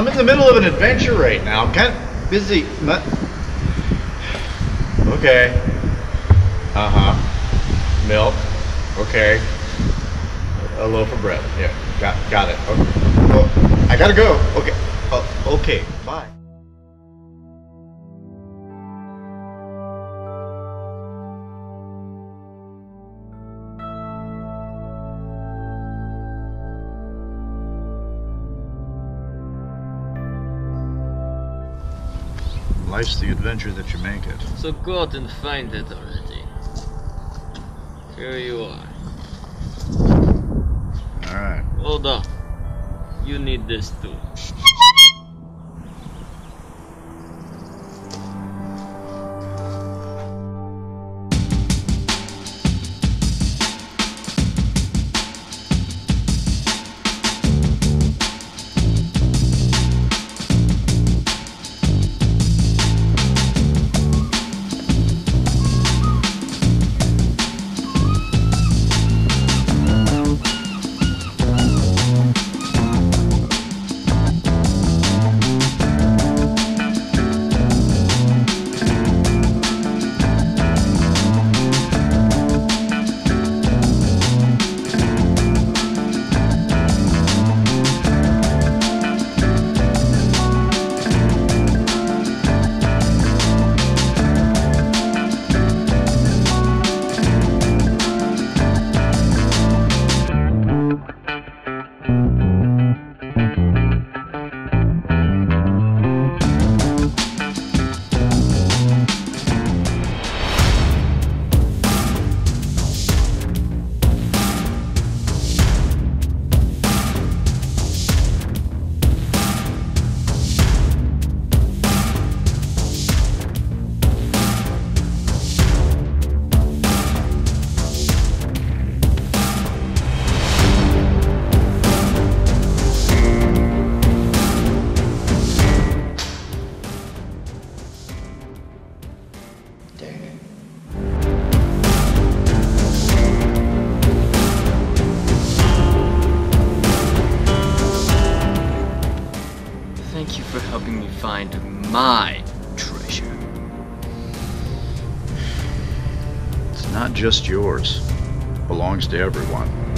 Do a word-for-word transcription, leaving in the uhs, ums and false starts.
I'm in the middle of an adventure right now. I'm kind of busy. Okay. Uh-huh. Milk. Okay. A loaf of bread. Yeah. Got, got it. Okay. Oh, I gotta go. Okay. Oh, okay. Bye. Life's the adventure that you make it. So go out and find it already. Here you are. Alright. Hold on. You need this too. Thank you for helping me find my treasure. It's not just yours. It belongs to everyone.